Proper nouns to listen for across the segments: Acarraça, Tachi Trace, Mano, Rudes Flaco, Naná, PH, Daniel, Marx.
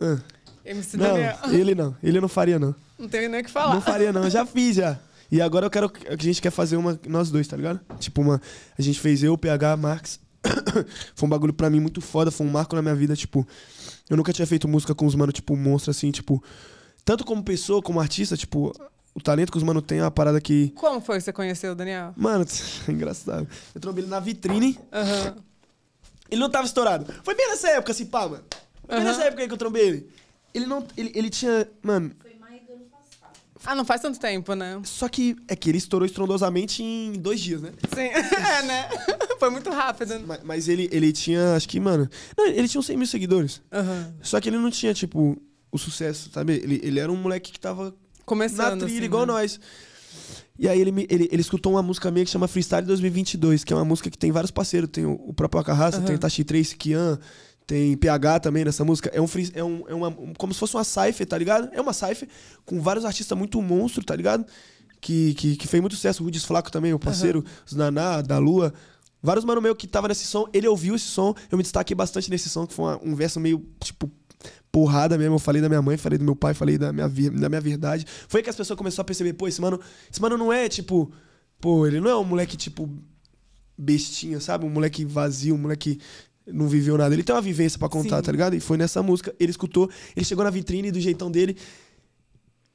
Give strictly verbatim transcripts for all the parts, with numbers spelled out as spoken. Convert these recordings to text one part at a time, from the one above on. Ah. M C não, Daniel. Ele não. Ele não faria, não. Não tem nem o que falar. Não faria, não. Já fiz, já. E agora eu quero... A gente quer fazer uma... Nós dois, tá ligado? Tipo uma... A gente fez eu, P H, Marx. Foi um bagulho pra mim muito foda. Foi um marco na minha vida, tipo... Eu nunca tinha feito música com os mano, tipo, monstro, assim, tipo... Tanto como pessoa, como artista, tipo... O talento que os mano tem é uma parada que... Como foi que você conheceu o Daniel? Mano, é engraçado. Eu trombei ele na vitrine. Aham. Uhum. Ele não tava estourado. Foi bem nessa época, assim, pá, mano. Foi bem uhum. nessa época aí que eu trombei ele. Ele não... Ele, ele tinha... Mano... Foi mais do ano passado. Ah, não faz tanto tempo, né? Só que... É que ele estourou estrondosamente em dois dias, né? Sim. É, né? Foi muito rápido. Mas, mas ele, ele tinha... Acho que, mano... Não, ele tinha uns cem mil seguidores. Uhum. Só que ele não tinha, tipo... O sucesso, sabe? Ele, ele era um moleque que tava... Começando, na trilha, assim, igual né? nós. E aí ele, me, ele, ele escutou uma música minha que chama Freestyle dois mil e vinte e dois, que é uma música que tem vários parceiros. Tem o, o próprio Acarraça, uhum. tem Tachi Trace, Kian, tem P H também nessa música. É um, free, é um é uma, como se fosse uma cypher, tá ligado? É uma cypher com vários artistas muito monstro, tá ligado? Que, que, que fez muito sucesso. O Rudes Flaco também, o parceiro. Uhum. Os Naná, da Lua. Vários mano meu que tava nesse som. Ele ouviu esse som. Eu me destaquei bastante nesse som, que foi uma, um verso meio, tipo... Porrada mesmo, eu falei da minha mãe, falei do meu pai, falei da minha, da minha verdade. Foi que as pessoas começaram a perceber, pô, esse mano, esse mano não é tipo, pô, ele não é um moleque tipo bestinha, sabe? Um moleque vazio, um moleque não viveu nada. Ele tem uma vivência pra contar, Sim. tá ligado? E foi nessa música, ele escutou, ele chegou na vitrine do jeitão dele.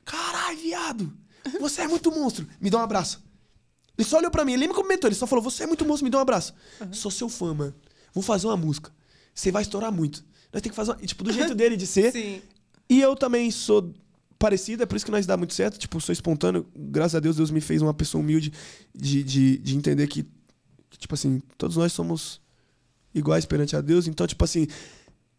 Caralho, viado, você é muito monstro, me dá um abraço. Ele só olhou pra mim, ele me comentou, ele só falou, você é muito monstro, me dá um abraço. Uhum. Sou seu fã, mano, vou fazer uma música, você vai estourar muito. Nós tem que fazer, tipo, do jeito dele de ser. Sim. E eu também sou parecido, é por isso que nós dá muito certo. Tipo, sou espontâneo. Graças a Deus, Deus me fez uma pessoa humilde de, de, de entender que, que, tipo assim, todos nós somos iguais perante a Deus. Então, tipo assim,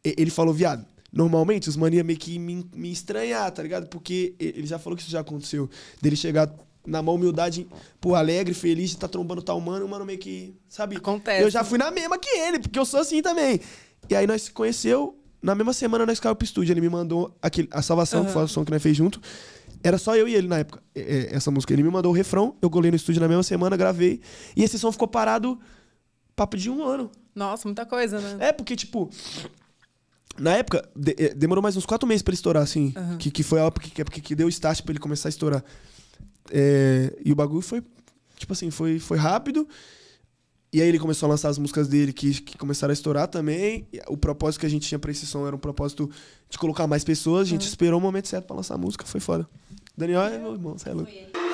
ele falou, viado, normalmente os mania meio que me, me estranhar, tá ligado? Porque ele já falou que isso já aconteceu. Dele chegar na maior humildade, pô, alegre, feliz de estar tá trombando tal mano, mano meio que, sabe? Acontece. Eu já fui na mesma que ele, porque eu sou assim também. E aí nós se conheceu, na mesma semana nós caímos pro estúdio, ele me mandou aquele, a Salvação, uhum. que foi o som que nós fez junto. Era só eu e ele na época, é, essa música. Ele me mandou o refrão, eu golei no estúdio na mesma semana, gravei. E esse som ficou parado, papo de um ano. Nossa, muita coisa, né? É, porque tipo, na época, de, é, demorou mais uns quatro meses pra ele estourar, assim. Uhum. Que, que foi a época que, que, que deu o start pra ele começar a estourar. É, e o bagulho foi, tipo assim, foi, foi rápido. E aí ele começou a lançar as músicas dele, que, que começaram a estourar também. E o propósito que a gente tinha pra esse som era um propósito de colocar mais pessoas. A gente uhum. esperou o momento certo pra lançar a música, foi foda. Daniel é meu irmão, você é louco.